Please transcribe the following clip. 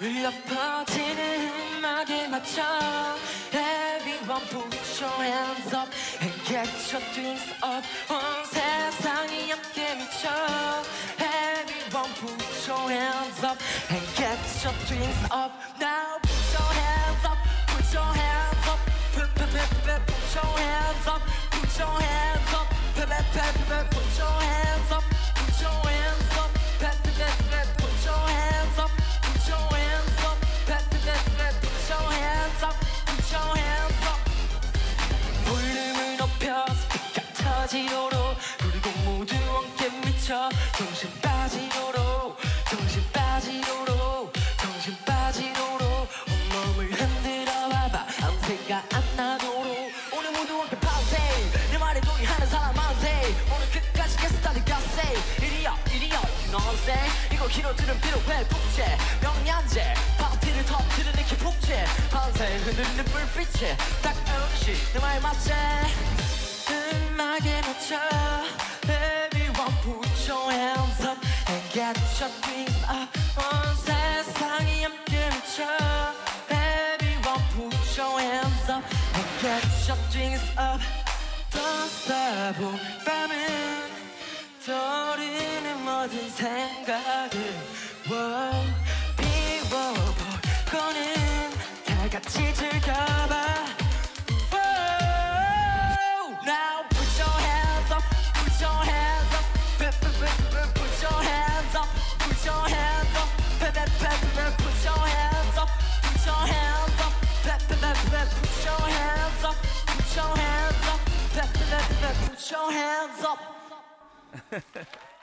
울려 퍼지는 음악에 맞춰 Everyone put your hands up and get your drinks up 온 세상이 함께 미쳐 Everyone put your hands up and get your drinks up Now put your hands up, put your hands up Put your hands up, put your hands up Put your hands up, put your hands up Put your hands up 볼륨을 높여 스피커 터지도록 그리고 모두 함께 미쳐 정신 빠지도록 정신 빠지도록 정신 빠지도록 온몸을 흔들어 봐봐 아무 생각 안 나도록 오늘 모두 함께 파우세 내 말에 동의하는 사람 만세 오늘 끝까지 계속 다들 가세 이리여 이리여 you know what I'm saying 이거 길어들은 필요해 복제 명량제 파티를 터뜨리는 내 기폭제 밤새 흐르는 불빛에 딱 내 말 맞지 음악에 맞춰 Everyone put your hands up and get your drinks up 온 세상이 함께 미쳐 Everyone put your hands up and get your drinks up 더 싸본 밤은 떠오르는 모든 생각을 wow. 비워볼 거는 다 같이 즐겨봐 Put your hands up.